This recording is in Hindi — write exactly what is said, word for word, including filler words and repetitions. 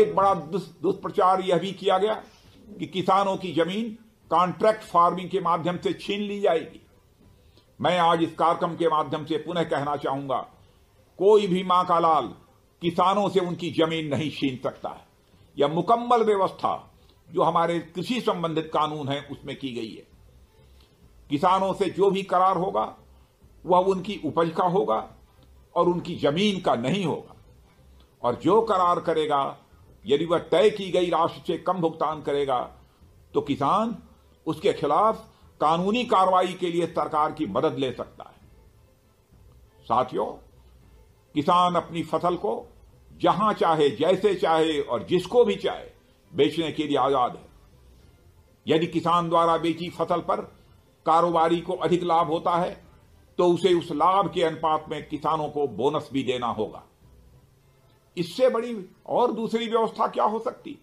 एक बड़ा दुष्प्रचार यह भी किया गया कि किसानों की जमीन कॉन्ट्रैक्ट फार्मिंग के माध्यम से छीन ली जाएगी। मैं आज इस कार्यक्रम के माध्यम से पुनः कहना चाहूंगा, कोई भी मां का लाल किसानों से उनकी जमीन नहीं छीन सकता है। यह मुकम्मल व्यवस्था जो हमारे कृषि संबंधित कानून है उसमें की गई है। किसानों से जो भी करार होगा वह उनकी उपज का होगा और उनकी जमीन का नहीं होगा, और जो करार करेगा यदि वह तय की गई राशि से कम भुगतान करेगा तो किसान उसके खिलाफ कानूनी कार्रवाई के लिए सरकार की मदद ले सकता है। साथियों, किसान अपनी फसल को जहां चाहे, जैसे चाहे और जिसको भी चाहे बेचने के लिए आजाद है। यदि किसान द्वारा बेची फसल पर कारोबारी को अधिक लाभ होता है तो उसे उस लाभ के अनुपात में किसानों को बोनस भी देना होगा। इससे बड़ी और दूसरी व्यवस्था क्या हो सकती?